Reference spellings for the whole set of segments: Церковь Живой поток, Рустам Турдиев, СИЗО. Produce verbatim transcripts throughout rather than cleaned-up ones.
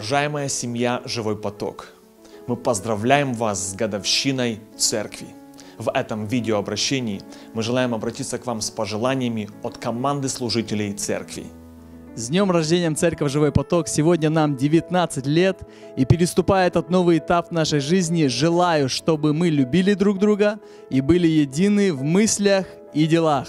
Уважаемая семья «Живой поток», мы поздравляем вас с годовщиной церкви. В этом видеообращении мы желаем обратиться к вам с пожеланиями от команды служителей церкви. С днем рождения, Церковь Живой поток! Сегодня нам девятнадцать лет, и переступая этот новый этап в нашей жизни, желаю, чтобы мы любили друг друга и были едины в мыслях и делах.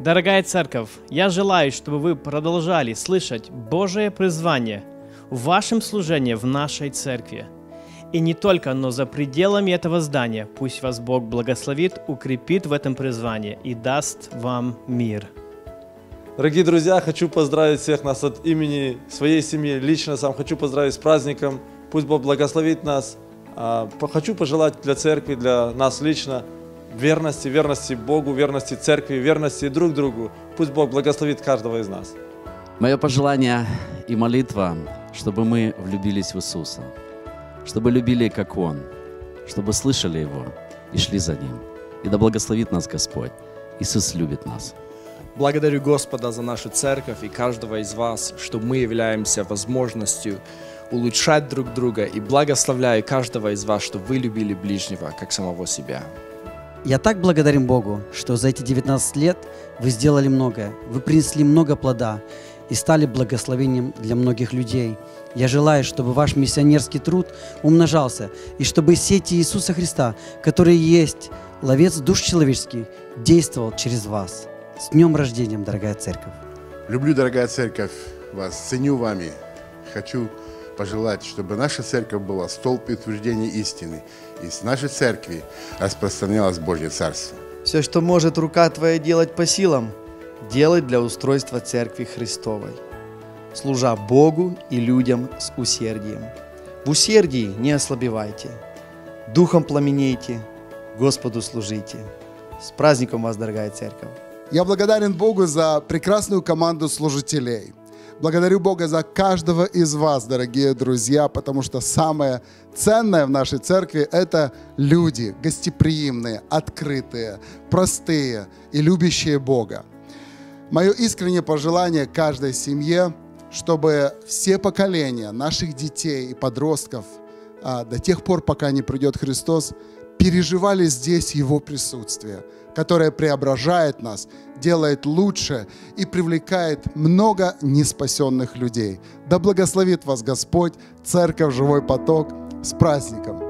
Дорогая церковь, я желаю, чтобы вы продолжали слышать Божие призвание в вашем служении в нашей церкви. И не только, но за пределами этого здания. Пусть вас Бог благословит, укрепит в этом призвании и даст вам мир. Дорогие друзья, хочу поздравить всех нас от имени своей семьи, лично сам хочу поздравить с праздником. Пусть Бог благословит нас. Хочу пожелать для церкви, для нас лично верности, верности Богу, верности церкви, верности друг другу. Пусть Бог благословит каждого из нас. Мое пожелание и молитва, чтобы мы влюбились в Иисуса, чтобы любили, как Он, чтобы слышали Его и шли за Ним. И да благословит нас Господь. Иисус любит нас. Благодарю Господа за нашу церковь и каждого из вас, что мы являемся возможностью улучшать друг друга, и благословляю каждого из вас, что вы любили ближнего, как самого себя. Я так благодарен Богу, что за эти девятнадцать лет вы сделали многое, вы принесли много плода и стали благословением для многих людей. Я желаю, чтобы ваш миссионерский труд умножался, и чтобы сети Иисуса Христа, который есть ловец душ человеческих, действовал через вас. С днем рождения, дорогая церковь! Люблю, дорогая церковь, вас, ценю вами. Хочу пожелать, чтобы наша церковь была столб и утверждение истины, и с нашей церкви распространялось Божье Царство. Все, что может рука твоя делать по силам, делай для устройства Церкви Христовой, служа Богу и людям с усердием. В усердии не ослабевайте, духом пламенейте, Господу служите. С праздником вас, дорогая церковь! Я благодарен Богу за прекрасную команду служителей. Благодарю Бога за каждого из вас, дорогие друзья, потому что самое ценное в нашей церкви – это люди гостеприимные, открытые, простые и любящие Бога. Мое искреннее пожелание каждой семье, чтобы все поколения наших детей и подростков до тех пор, пока не придет Христос, переживали здесь Его присутствие, которое преображает нас, делает лучше и привлекает много неспасенных людей. Да благословит вас Господь, Церковь Живой поток, с праздником!